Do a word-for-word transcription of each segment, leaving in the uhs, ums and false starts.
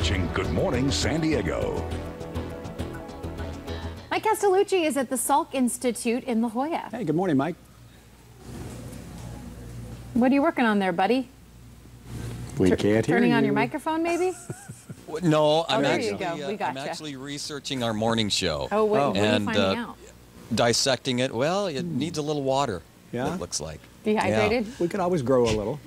watching Good Morning San Diego. Mike Castellucci is at the Salk Institute in La Jolla. Hey, good morning, Mike. What are you working on there, buddy? We Tur can't hear Turning you. on your microphone, maybe? No, I'm, oh, actually, there you go. We got I'm actually researching our morning show. Oh, wait, oh. and what are you finding uh, out? Dissecting it. Well, it mm. needs a little water, yeah? It looks like. Dehydrated? Yeah. We could always grow a little.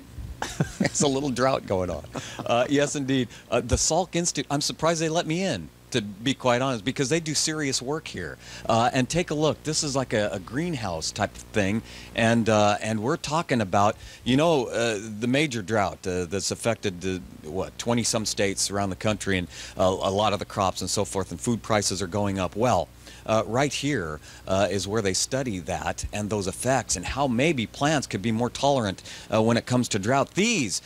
It's a little drought going on. Uh, yes, indeed. Uh, the Salk Institute, I'm surprised they let me in, to be quite honest, because they do serious work here. Uh, and take a look. This is like a, a greenhouse type of thing. And, uh, and we're talking about, you know, uh, the major drought uh, that's affected, the, what, twenty-some states around the country, and uh, a lot of the crops and so forth, and food prices are going up. Well, uh, right here uh, is where they study that and those effects and how maybe plants could be more tolerant uh, when it comes to drought. These,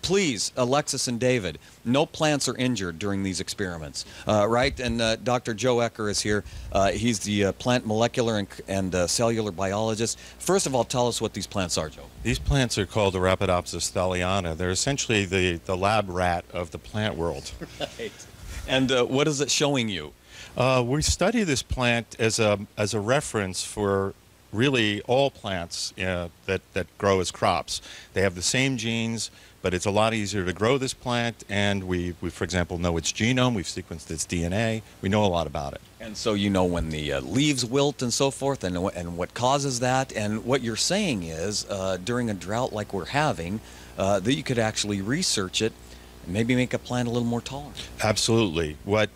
please, Alexis and David, no plants are injured during these experiments. Uh, Uh, right, and uh, Doctor Joe Ecker is here. Uh, he's the uh, plant molecular and, and uh, cellular biologist. First of all, tell us what these plants are, Joe. These plants are called Arabidopsis thaliana. They're essentially the, the lab rat of the plant world. Right. And uh, what is it showing you? Uh, we study this plant as a, as a reference for really all plants uh, that, that grow as crops. They have the same genes, but it's a lot easier to grow this plant, and we, we, for example, know its genome. We've sequenced its D N A. We know a lot about it. And so you know when the uh, leaves wilt and so forth, and, and what causes that. And what you're saying is, uh, during a drought like we're having, uh, that you could actually research it and maybe make a plant a little more tolerant. Absolutely. What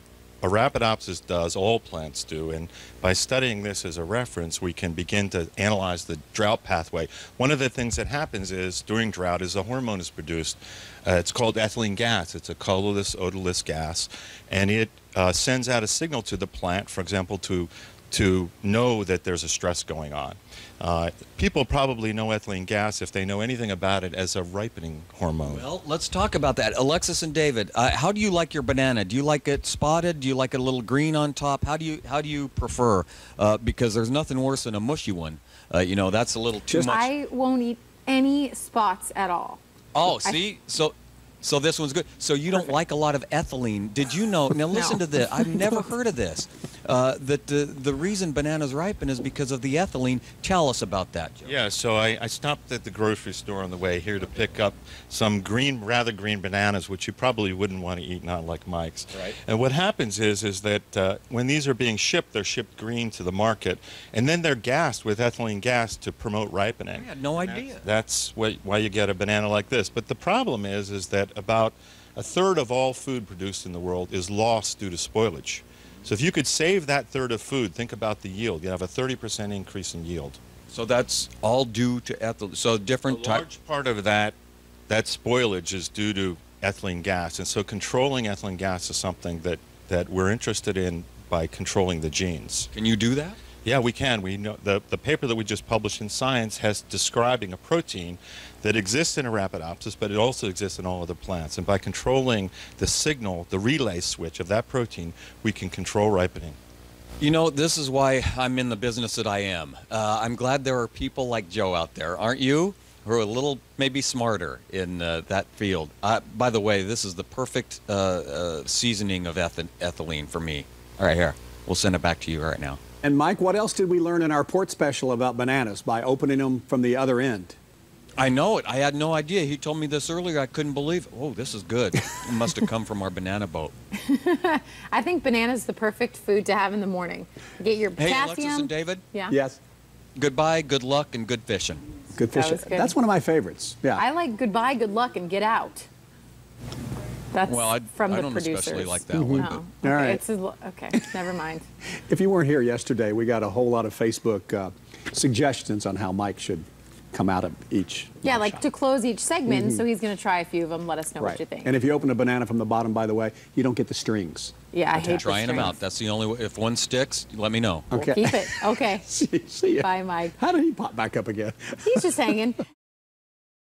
Arabidopsis does, all plants do, and by studying this as a reference, we can begin to analyze the drought pathway. One of the things that happens is, during drought, is a hormone is produced. Uh, it's called ethylene gas. It's a colorless, odorless gas, and it uh, sends out a signal to the plant, for example, to to know that there's a stress going on. Uh, people probably know ethylene gas, if they know anything about it, as a ripening hormone. Well, let's talk about that. Alexis and David, uh, how do you like your banana? Do you like it spotted? Do you like it a little green on top? How do you how do you prefer? Uh, because there's nothing worse than a mushy one. Uh, you know, that's a little too much. I won't eat any spots at all. Oh, see? I so. So this one's good. So you don't Perfect. like a lot of ethylene. Did you know? Now listen no. to this. I've never heard of this. Uh, that the, the reason bananas ripen is because of the ethylene. Tell us about that, Joe. Yeah, so I, I stopped at the grocery store on the way here to pick up some green, rather green bananas, which you probably wouldn't want to eat, not like Mike's. Right. And what happens is, is that uh, when these are being shipped, they're shipped green to the market, and then they're gassed with ethylene gas to promote ripening. I had no idea. That's, that's what, why you get a banana like this. But the problem is, is that about a third of all food produced in the world is lost due to spoilage. So if you could save that third of food, think about the yield. You have a thirty percent increase in yield. So that's all due to ethylene. So different types. A large part of that, that spoilage is due to ethylene gas. And so controlling ethylene gas is something that, that we're interested in by controlling the genes. Can you do that? Yeah, we can. We know the, the paper that we just published in Science has describing a protein that exists in Arabidopsis, but it also exists in all other plants. And by controlling the signal, the relay switch of that protein, we can control ripening. You know, this is why I'm in the business that I am. Uh, I'm glad there are people like Joe out there, aren't you? Who are a little maybe smarter in uh, that field. Uh, by the way, this is the perfect uh, uh, seasoning of eth ethylene for me. All right, here. We'll send it back to you right now. And Mike, what else did we learn in our port special about bananas by opening them from the other end? I know it. I had no idea. He told me this earlier. I couldn't believe it. Oh, this is good. It must have come from our banana boat. I think banana's the perfect food to have in the morning. Get your hey, potassium. Hey, Alexis and David. Yeah. Yes. Goodbye, good luck, and good fishing. Good fishing. That good. That's one of my favorites. Yeah. I like goodbye, good luck, and get out. That's well, I'd, from I the don't producers. especially like that mm-hmm. one. No. But. All right. It's a, okay, never mind. If you weren't here yesterday, we got a whole lot of Facebook uh, suggestions on how Mike should come out of each. Yeah, like shot. to close each segment, mm-hmm. so he's going to try a few of them. Let us know right. what you think. And if you open a banana from the bottom, by the way, you don't get the strings. Yeah, I hate the Trying strings. them out. That's the only way. If one sticks, let me know. Okay. We'll keep it. Okay. see, see Bye, Mike. How did he pop back up again? He's just hanging.